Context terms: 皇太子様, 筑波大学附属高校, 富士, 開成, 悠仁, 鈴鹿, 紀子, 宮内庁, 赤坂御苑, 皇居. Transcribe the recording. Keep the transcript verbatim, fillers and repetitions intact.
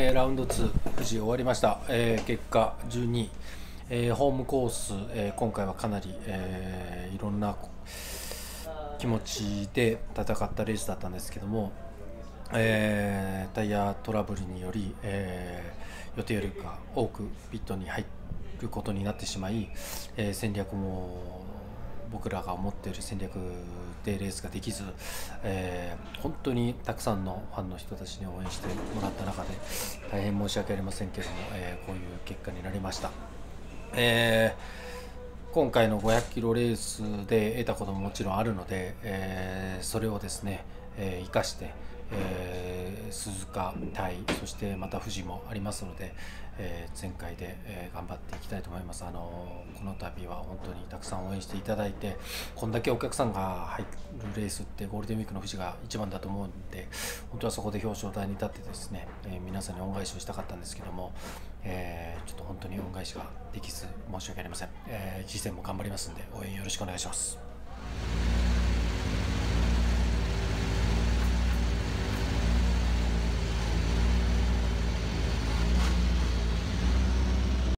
えー、ラウンドツー無事終わりました、えー、結果じゅうにい、えー、ホームコース、えー、今回はかなり、えー、いろんな気持ちで戦ったレースだったんですけども、えー、タイヤトラブルにより、えー、予定よりか多くピットに入ることになってしまい、えー、戦略も僕らが思っている戦略でレースができず、えー、本当にたくさんのファンの人たちに応援してもらった中で大変申し訳ありませんけれども、えー、こういう結果になりました。えー、今回のごひゃくキロレースで得たことももちろんあるので、えー、それをですね、えー、生かして、えー、鈴鹿タイ、そしてまた富士もありますので、えー、全開で、えー、頑張っていきたいと思います。あのー、この度は本当にたくさん応援していただいて、こんだけお客さんが入るレースってゴールデンウィークの富士が一番だと思うんで、本当はそこで表彰台に立ってですね、えー、皆さんに恩返しをしたかったんですけども、えー、ちょっと本当に恩返しができず申し訳ありません。えー、次戦も頑張りますんで応援よろしくお願いします。